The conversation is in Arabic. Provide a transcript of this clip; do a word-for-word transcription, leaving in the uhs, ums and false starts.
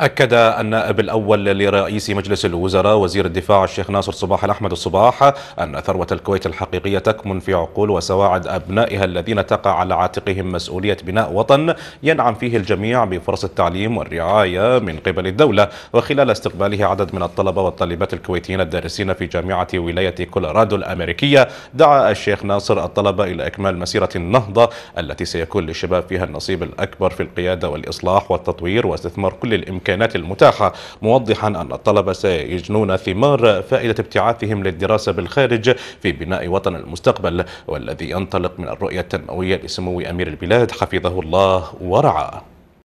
أكد النائب الأول لرئيس مجلس الوزراء وزير الدفاع الشيخ ناصر صباح الأحمد الصباح أن ثروة الكويت الحقيقية تكمن في عقول وسواعد أبنائها الذين تقع على عاتقهم مسؤولية بناء وطن ينعم فيه الجميع بفرص التعليم والرعاية من قبل الدولة. وخلال استقباله عدد من الطلبة والطالبات الكويتيين الدارسين في جامعة ولاية كولورادو الأمريكية، دعا الشيخ ناصر الطلبة إلى إكمال مسيرة النهضة التي سيكون للشباب فيها النصيب الأكبر في القيادة والإصلاح والتطوير واستثمار كل الإمكانيات كانت المتاحة، موضحا أن الطلبة سيجنون ثمار فائدة ابتعاثهم للدراسة بالخارج في بناء وطن المستقبل، والذي ينطلق من الرؤية التنموية لسمو أمير البلاد حفظه الله ورعاه.